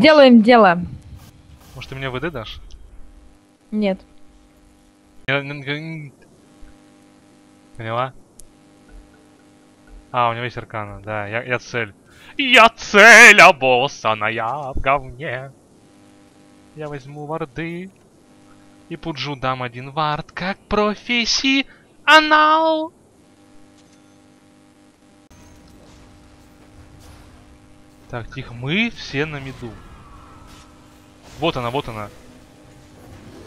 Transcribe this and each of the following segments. Делаем дело. Может, ты мне ВД дашь? Нет. Поняла? А, у него есть аркана, да, я цель. Я цель обоссаная в говне. Я возьму варды и пуджу, дам один вард, как профессионал. Так, тихо, мы все на миду. Вот она, вот она.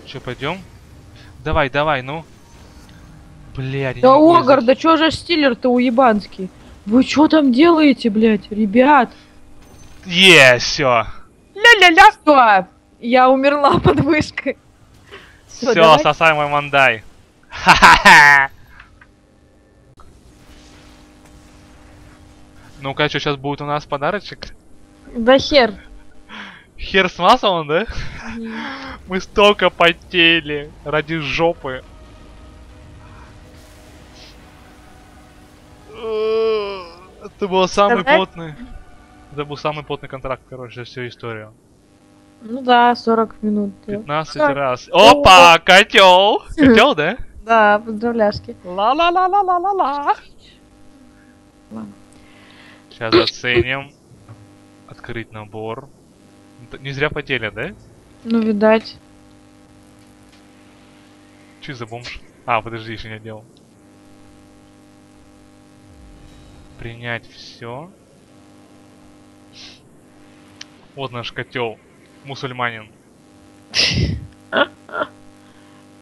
Че, пойдем? Давай, давай, ну. Блядь, да Огар, да чё же стиллер-то уебанский? Вы чё там делаете, блядь, ребят? Всё. Ля-ля-ля. Что? Я умерла под вышкой. Всё, сосай мой мандай. Ха-ха-ха. Ну-ка, что сейчас будет у нас подарочек? Да хер. Хер с маслом, да? Мы столько потели ради жопы. Это был самый потный. Это был самый потный контракт, короче, за всю историю. Ну да, 40 минут. 15 раз. Опа, котел! Котел, да? Да, поздравляшки. Ла-ла-ла-ла-ла-ла-ла. Сейчас заценим. Открыть набор. Не зря потели, да? Ну, видать. Че за бомж? А, подожди, еще не отделал. Принять все. Вот наш котел. Мусульманин.